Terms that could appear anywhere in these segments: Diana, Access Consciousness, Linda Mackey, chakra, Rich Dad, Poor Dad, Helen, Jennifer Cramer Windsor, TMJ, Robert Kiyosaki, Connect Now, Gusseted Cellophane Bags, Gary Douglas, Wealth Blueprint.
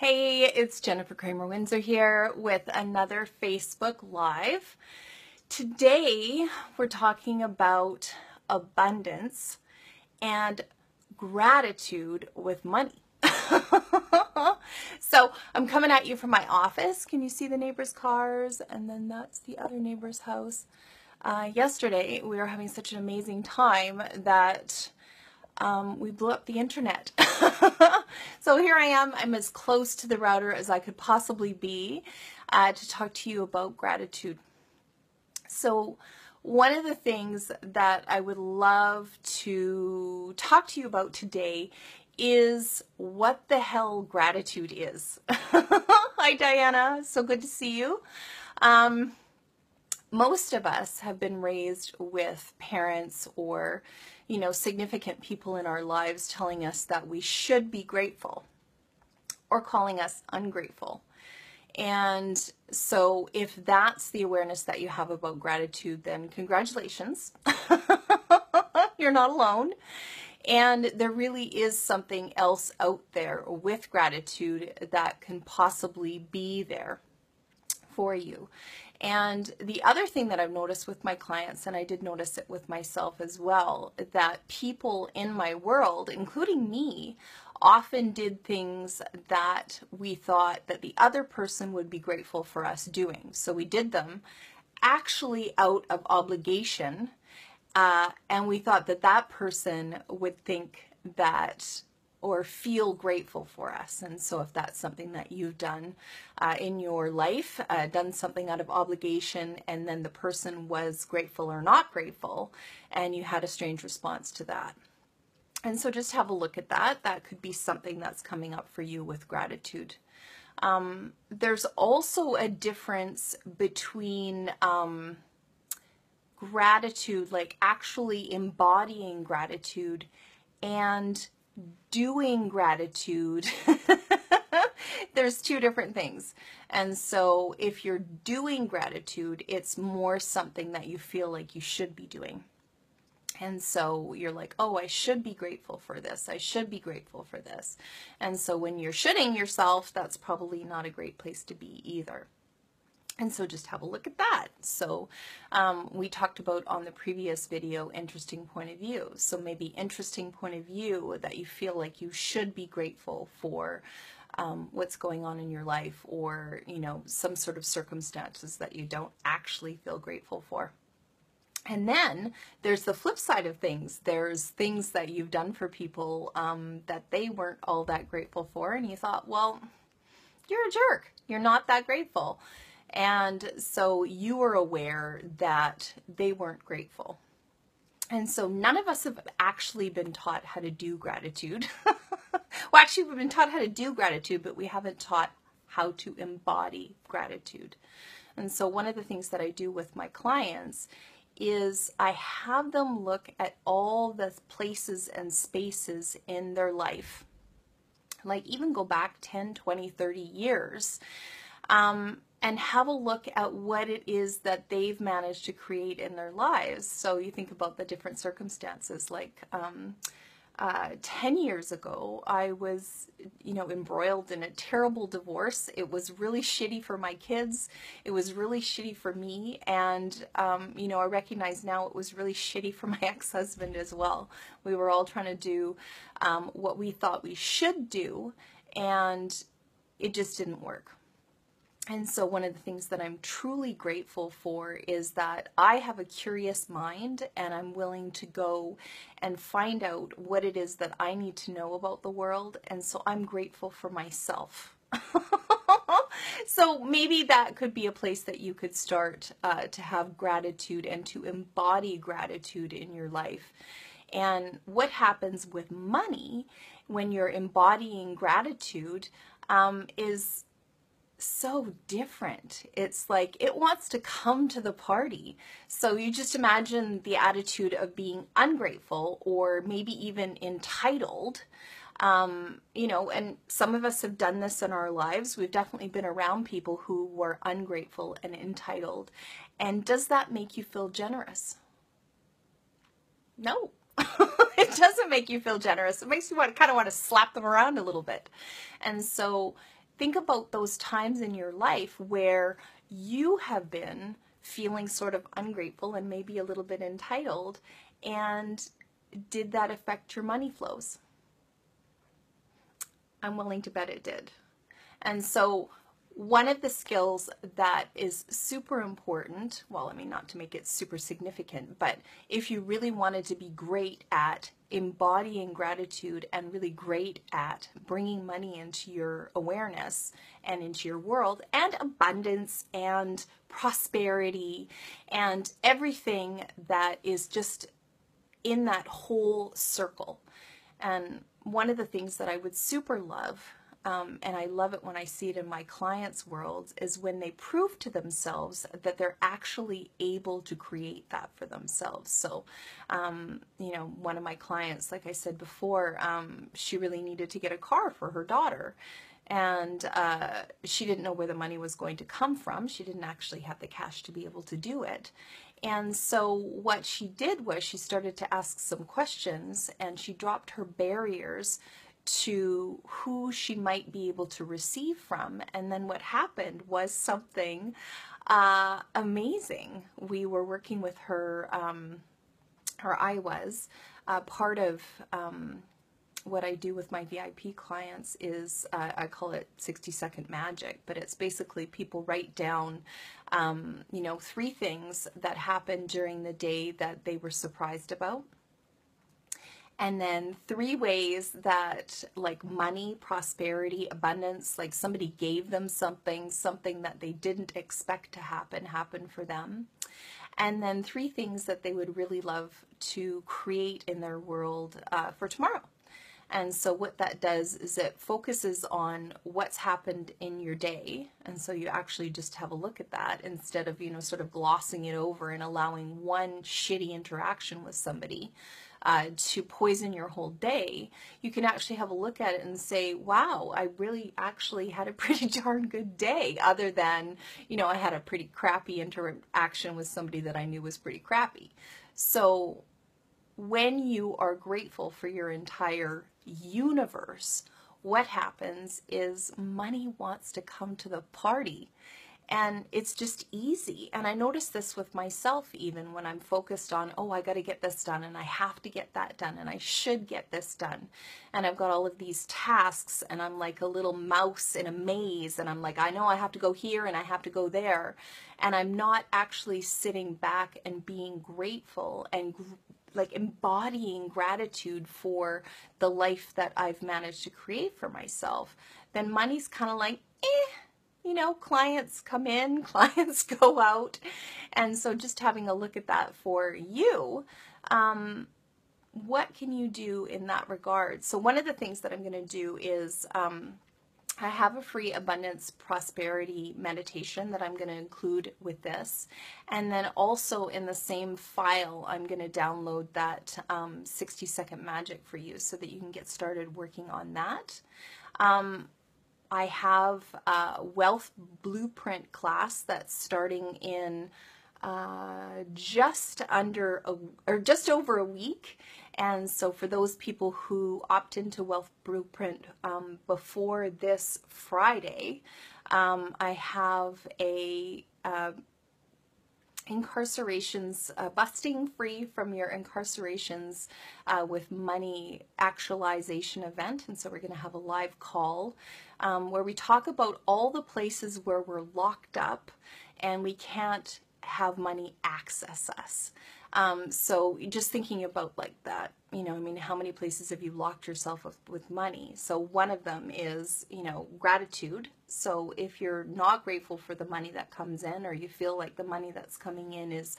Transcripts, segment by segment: Hey, it's Jennifer Cramer Windsor here with another Facebook Live. Today we're talking about abundance and gratitude with money. So I'm coming at you from my office. Can you see the neighbor's cars? And then that's the other neighbor's house. Yesterday we were having such an amazing time that we blew up the internet. So here I am. I'm as close to the router as I could possibly be to talk to you about gratitude. So one of the things that I would love to talk to you about today is what the hell gratitude is. Hi, Diana. So good to see you. Most of us have been raised with parents or, you know, significant people in our lives telling us that we should be grateful or calling us ungrateful. And so if that's the awareness that you have about gratitude, then congratulations. You're not alone. And there really is something else out there with gratitude that can possibly be there for you. And the other thing that I've noticed with my clients, and I did notice it with myself as well, that people in my world, including me, often did things that we thought that the other person would be grateful for us doing. So we did them actually out of obligation, and we thought that that person would think that or feel grateful for us. And so if that's something that you've done in your life, done something out of obligation, and then the person was grateful or not grateful, and you had a strange response to that. And so just have a look at that. That could be something that's coming up for you with gratitude. There's also a difference between gratitude, like actually embodying gratitude, and doing gratitude. There's two different things. And so if you're doing gratitude, it's more something that you feel like you should be doing. And so you're like, oh, I should be grateful for this. I should be grateful for this. And so when you're shoulding yourself, that's probably not a great place to be either. And so just have a look at that. So we talked about on the previous video, interesting point of view. So maybe interesting point of view that you feel like you should be grateful for what's going on in your life, or, you know, some sort of circumstances that you don't actually feel grateful for. And then there's the flip side of things. There's things that you've done for people that they weren't all that grateful for. And you thought, well, you're a jerk. You're not that grateful. And so you were aware that they weren't grateful. And so none of us have actually been taught how to do gratitude. Well, actually, we've been taught how to do gratitude, but we haven't taught how to embody gratitude. And so one of the things that I do with my clients is I have them look at all the places and spaces in their life, like even go back 10, 20, 30 years, and have a look at what it is that they've managed to create in their lives. So you think about the different circumstances, like 10 years ago, I was, you know, embroiled in a terrible divorce. It was really shitty for my kids. It was really shitty for me. And, you know, I recognize now it was really shitty for my ex-husband as well. We were all trying to do what we thought we should do, and it just didn't work. And so one of the things that I'm truly grateful for is that I have a curious mind, and I'm willing to go and find out what it is that I need to know about the world. And so I'm grateful for myself. So maybe that could be a place that you could start to have gratitude and to embody gratitude in your life. And what happens with money when you're embodying gratitude is so different. It's like it wants to come to the party. So you just imagine the attitude of being ungrateful or maybe even entitled, you know, and some of us have done this in our lives. We've definitely been around people who were ungrateful and entitled. And does that make you feel generous? No. It doesn't make you feel generous. It makes you want to slap them around a little bit. And so Think about those times in your life where you have been feeling sort of ungrateful and maybe a little bit entitled, and did that affect your money flows? I'm willing to bet it did. And so one of the skills that is super important, well, I mean, not to make it super significant, but if you really wanted to be great at embodying gratitude and really great at bringing money into your awareness and into your world, and abundance and prosperity and everything that is just in that whole circle. And one of the things that I would super love, and I love it when I see it in my clients' worlds, is when they prove to themselves that they're actually able to create that for themselves. So, you know, one of my clients, like I said before, she really needed to get a car for her daughter. And she didn't know where the money was going to come from. She didn't actually have the cash to be able to do it. And so what she did was she started to ask some questions, and she dropped her barriers to who she might be able to receive from. And then what happened was something amazing. We were working with her, or I was, part of what I do with my VIP clients is, I call it 60-second magic, but it's basically people write down, you know, 3 things that happened during the day that they were surprised about. And then 3 ways that, like, money, prosperity, abundance, like somebody gave them something that they didn't expect to happen for them. And then 3 things that they would really love to create in their world for tomorrow. And so what that does is it focuses on what's happened in your day. And so you actually just have a look at that instead of, you know, sort of glossing it over and allowing one shitty interaction with somebody to poison your whole day. You can actually have a look at it and say, wow, I really actually had a pretty darn good day, other than, you know, I had a pretty crappy interaction with somebody that I knew was pretty crappy. So when you are grateful for your entire universe, what happens is money wants to come to the party. And it's just easy. And I notice this with myself, even when I'm focused on, oh, I got to get this done, and I have to get that done, and I should get this done. And I've got all of these tasks, and I'm like a little mouse in a maze. And I'm like, I know I have to go here and I have to go there. And I'm not actually sitting back and being grateful and like embodying gratitude for the life that I've managed to create for myself. Then money's kind of like, eh. You know, clients come in, clients go out. And so just having a look at that for you, what can you do in that regard? So one of the things that I'm going to do is I have a free abundance prosperity meditation that I'm going to include with this. And then also in the same file, I'm going to download that 60-second magic for you so that you can get started working on that. I have a Wealth Blueprint class that's starting in just over a week. And so for those people who opt into Wealth Blueprint before this Friday, I have a incarcerations, busting free from your incarcerations with money actualization event. And so we're going to have a live call where we talk about all the places where we're locked up and we can't have money access us. So just thinking about like that, you know, I mean, how many places have you locked yourself up with money? So one of them is, you know, gratitude. So if you're not grateful for the money that comes in, or you feel like the money that's coming in is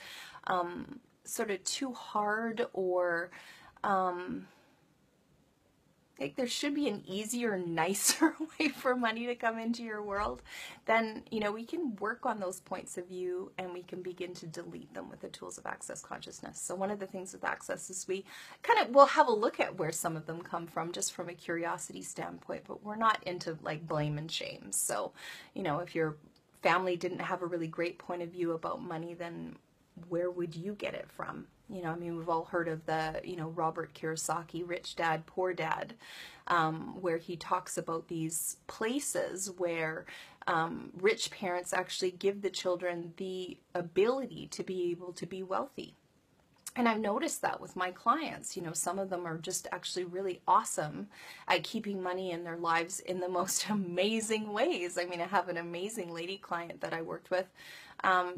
sort of too hard, or like there should be an easier, nicer way for money to come into your world, then, you know, we can work on those points of view and we can begin to delete them with the tools of Access Consciousness. So one of the things with Access is we kind of will have a look at where some of them come from, just from a curiosity standpoint, but we're not into like blame and shame. So, you know, if your family didn't have a really great point of view about money, then where would you get it from? You know, I mean, we've all heard of the, you know, Robert Kiyosaki, Rich Dad, Poor Dad, where he talks about these places where rich parents actually give the children the ability to be able to be wealthy. And I've noticed that with my clients. You know, some of them are just actually really awesome at keeping money in their lives in the most amazing ways. I mean, I have an amazing lady client that I worked with.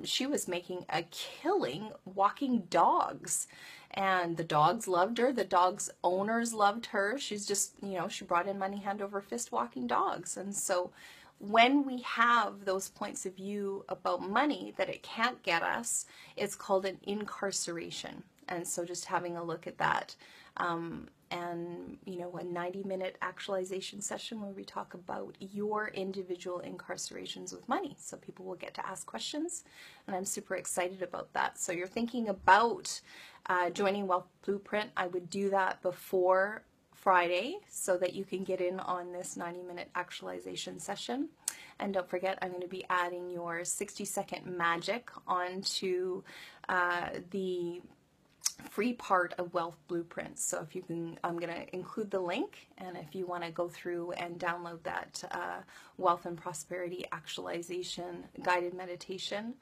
She was making a killing walking dogs, and the dogs loved her. The dogs' owners loved her. She's just, you know, she brought in money hand over fist walking dogs. And so when we have those points of view about money that it can't get us, it's called an incarceration. And so just having a look at that, and, you know, a 90-minute actualization session where we talk about your individual incarcerations with money. So people will get to ask questions, and I'm super excited about that. So you're thinking about joining Wealth Blueprint, I would do that before Friday so that you can get in on this 90-minute actualization session. And don't forget, I'm going to be adding your 60-second magic onto the free part of Wealth Blueprint. So if you can, I'm going to include the link, and if you want to go through and download that wealth and prosperity actualization guided meditation,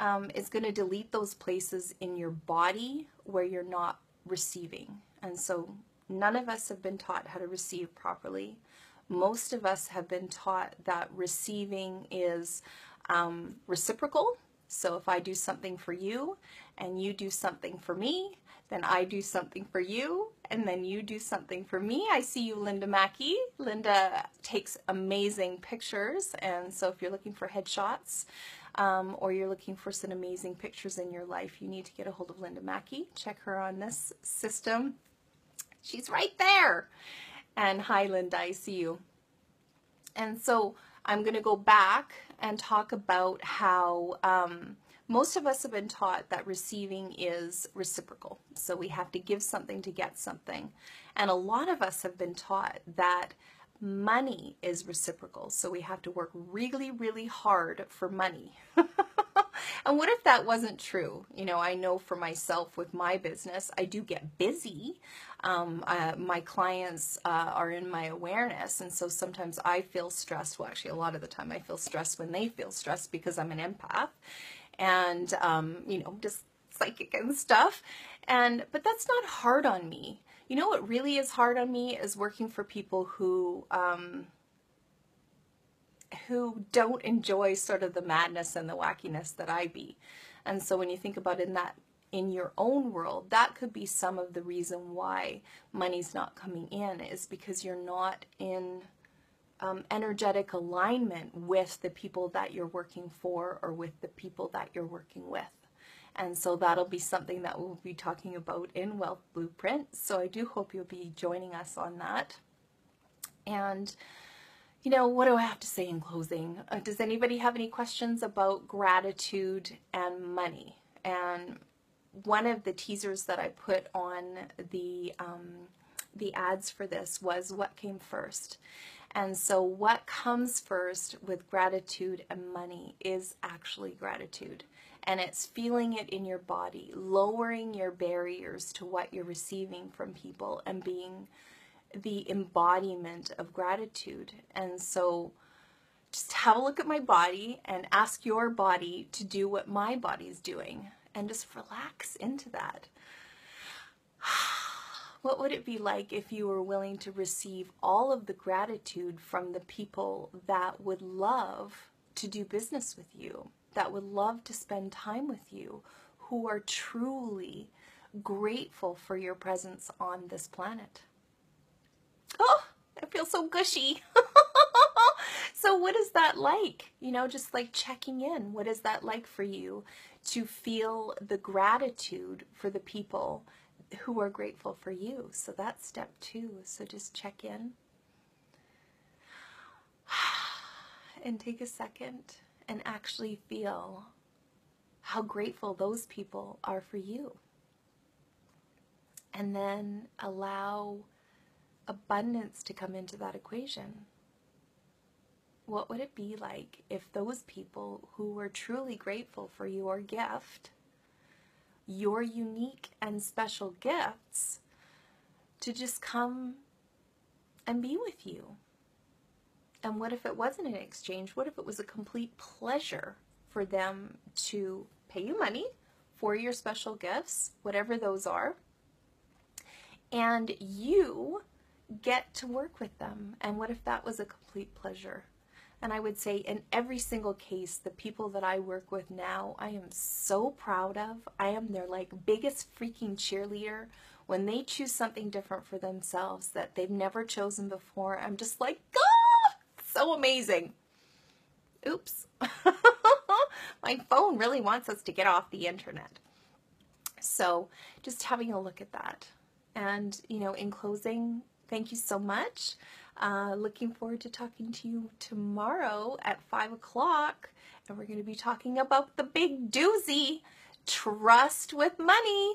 it's going to delete those places in your body where you're not receiving. And so none of us have been taught how to receive properly. Most of us have been taught that receiving is reciprocal. So if I do something for you and you do something for me, then I do something for you, and then you do something for me. I see you, Linda Mackey. Linda takes amazing pictures, and so if you're looking for headshots, or you're looking for some amazing pictures in your life, you need to get a hold of Linda Mackey. Check her on this system. She's right there. And hi, Linda, I see you. And so I'm going to go back and talk about how most of us have been taught that receiving is reciprocal. So we have to give something to get something. And a lot of us have been taught that money is reciprocal. So we have to work really, really hard for money. And what if that wasn't true? You know, I know for myself with my business, I do get busy. My clients are in my awareness, and so sometimes I feel stressed. Well, actually, a lot of the time I feel stressed when they feel stressed, because I'm an empath, and you know, just psychic and stuff. And but that's not hard on me. You know, what really is hard on me is working for people who don't enjoy sort of the madness and the wackiness that I be. And so when you think about in your own world, that could be some of the reason why money's not coming in, is because you're not in energetic alignment with the people that you're working for, or with the people that you're working with. And so that'll be something that we'll be talking about in Wealth Blueprint. So I do hope you'll be joining us on that. And you know, what do I have to say in closing? Does anybody have any questions about gratitude and money? And one of the teasers that I put on the ads for this was what came first. And so what comes first with gratitude and money is actually gratitude. And it's feeling it in your body, lowering your barriers to what you're receiving from people, and being the embodiment of gratitude. And so just have a look at my body and ask your body to do what my body's doing, and just relax into that. What would it be like if you were willing to receive all of the gratitude from the people that would love to do business with you, that would love to spend time with you, who are truly grateful for your presence on this planet? Oh, I feel so gushy. So what is that like? You know, just like checking in. What is that like for you to feel the gratitude for the people who are grateful for you? So that's step two. So just check in and take a second and actually feel how grateful those people are for you. And then allow abundance to come into that equation. What would it be like if those people who were truly grateful for your gift your unique and special gifts to just come and be with you. And what if it wasn't an exchange? What if it was a complete pleasure for them to pay you money for your special gifts, whatever those are, and you get to work with them? And what if that was a complete pleasure? And I would say in every single case, the people that I work with now, I am so proud of. I am their like biggest freaking cheerleader when they choose something different for themselves that they've never chosen before. I'm just like, ah, so amazing. Oops. My phone really wants us to get off the internet. So just having a look at that. And, you know, in closing, thank you so much. Looking forward to talking to you tomorrow at 5 o'clock, and we're going to be talking about the big doozy, trust with money.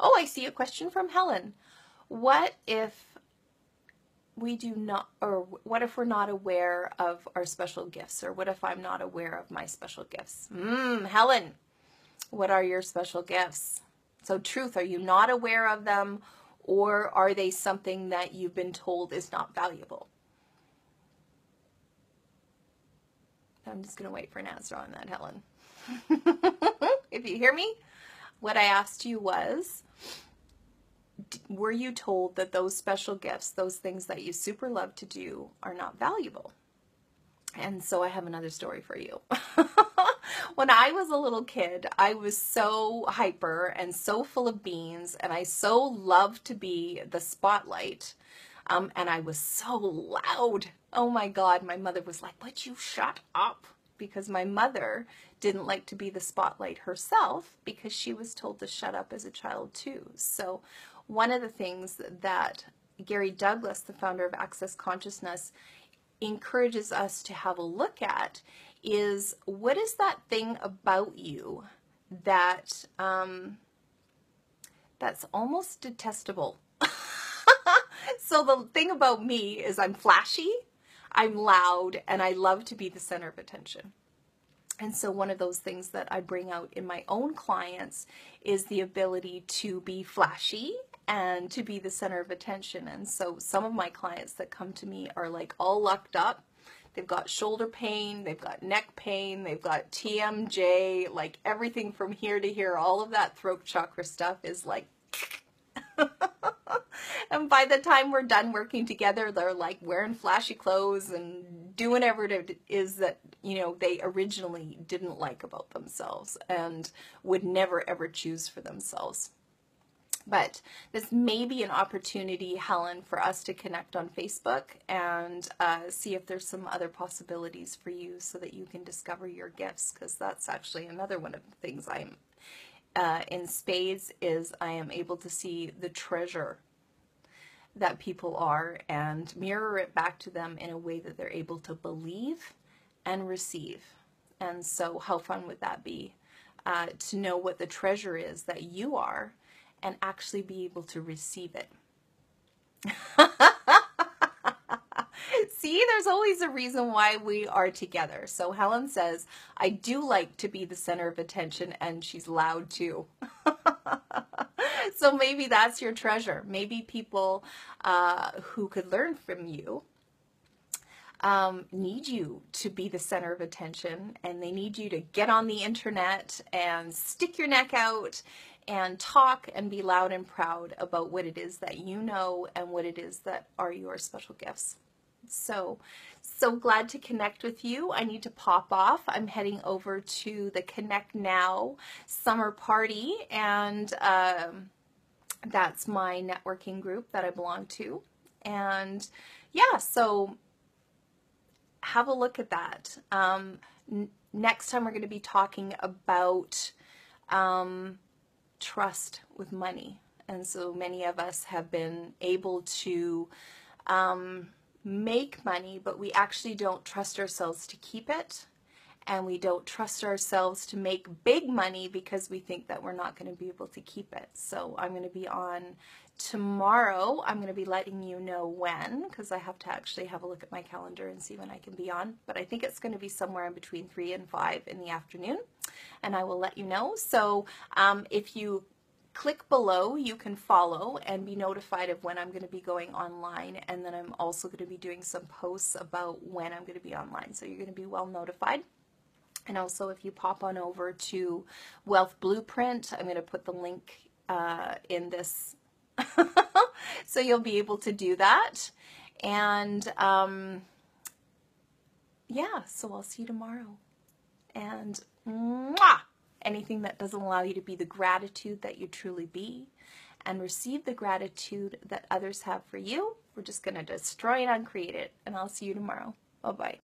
Oh, I see a question from Helen. What if we do not, or what if we're not aware of our special gifts, or what if I'm not aware of my special gifts? Helen, what are your special gifts? So truth, are you not aware of them? Or are they something that you've been told is not valuable? I'm just going to wait for an answer on that, Helen. If you hear me, what I asked you was, were you told that those special gifts, those things that you super love to do, are not valuable? And so I have another story for you. When I was a little kid, I was so hyper and so full of beans, and I so loved to be the spotlight, and I was so loud. Oh my God, my mother was like, would you shut up? Because my mother didn't like to be the spotlight herself, because she was told to shut up as a child too. So one of the things that Gary Douglas, the founder of Access Consciousness, encourages us to have a look at is, what is that thing about you that that's almost detestable? So the thing about me is I'm flashy, I'm loud, and I love to be the center of attention. And so one of those things that I bring out in my own clients is the ability to be flashy and to be the center of attention. And so some of my clients that come to me are like all locked up. They've got shoulder pain, they've got neck pain, they've got TMJ, like everything from here to here, all of that throat chakra stuff is like, and by the time we're done working together, they're like wearing flashy clothes and doing whatever it is that, you know, they originally didn't like about themselves and would never ever choose for themselves. But this may be an opportunity, Helen, for us to connect on Facebook and see if there's some other possibilities for you so that you can discover your gifts, because that's actually another one of the things I'm in spades is I am able to see the treasure that people are and mirror it back to them in a way that they're able to believe and receive. And so how fun would that be to know what the treasure is that you are and actually be able to receive it. See, there's always a reason why we are together. So Helen says, I do like to be the center of attention, and she's loud too. So maybe that's your treasure. Maybe people who could learn from you need you to be the center of attention, and they need you to get on the internet and stick your neck out and talk and be loud and proud about what it is that you know and what it is that are your special gifts. So glad to connect with you. I need to pop off. I'm heading over to the Connect Now summer party, and that's my networking group that I belong to. And yeah, so have a look at that. Next time we're going to be talking about trust with money. And so many of us have been able to make money, but we actually don't trust ourselves to keep it, and we don't trust ourselves to make big money because we think that we're not going to be able to keep it. So I'm going to be on Tomorrow, I'm going to be letting you know when, because I have to actually have a look at my calendar and see when I can be on. But I think it's going to be somewhere in between 3 and 5 in the afternoon, and I will let you know. So if you click below, you can follow and be notified of when I'm going to be going online, and then I'm also going to be doing some posts about when I'm going to be online. So you're going to be well notified. And also, if you pop on over to Wealth Blueprint, I'm going to put the link in this so you'll be able to do that. And yeah, so I'll see you tomorrow. And mwah! Anything that doesn't allow you to be the gratitude that you truly be and receive the gratitude that others have for you, we're just going to destroy and uncreate it. And I'll see you tomorrow. Bye-bye.